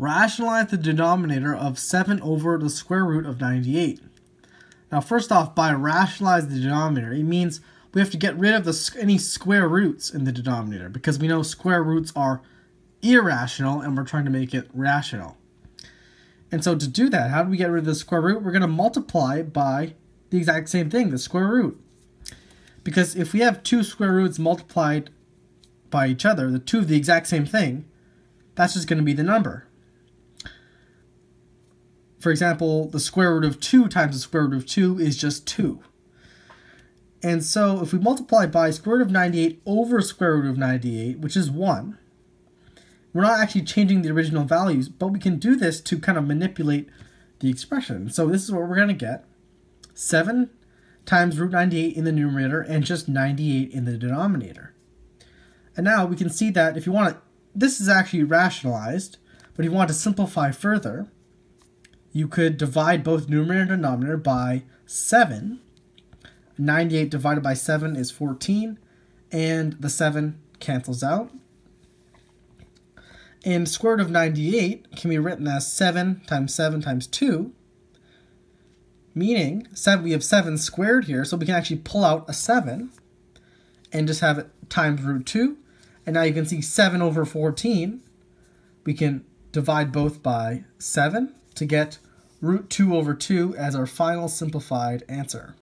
Rationalize the denominator of 7 over the square root of 98. Now first off, by rationalize the denominator, it means we have to get rid of any square roots in the denominator, because we know square roots are irrational and we're trying to make it rational. And so to do that, how do we get rid of the square root? We're going to multiply by the exact same thing, the square root. Because if we have two square roots multiplied by each other, the two of the exact same thing, that's just going to be the number. For example, the square root of 2 times the square root of 2 is just 2. And so if we multiply by square root of 98 over square root of 98, which is 1, we're not actually changing the original values, but we can do this to kind of manipulate the expression. So this is what we're going to get. 7 times root 98 in the numerator and just 98 in the denominator. And now we can see that if you want to, this is actually rationalized, but if you want to simplify further, you could divide both numerator and denominator by 7. 98 divided by 7 is 14, and the 7 cancels out. And square root of 98 can be written as 7 times 2, meaning we have 7 squared here, so we can actually pull out a 7 and just have it times root 2. And now you can see 7 over 14. We can divide both by 7 to get root 2 over 2 as our final simplified answer.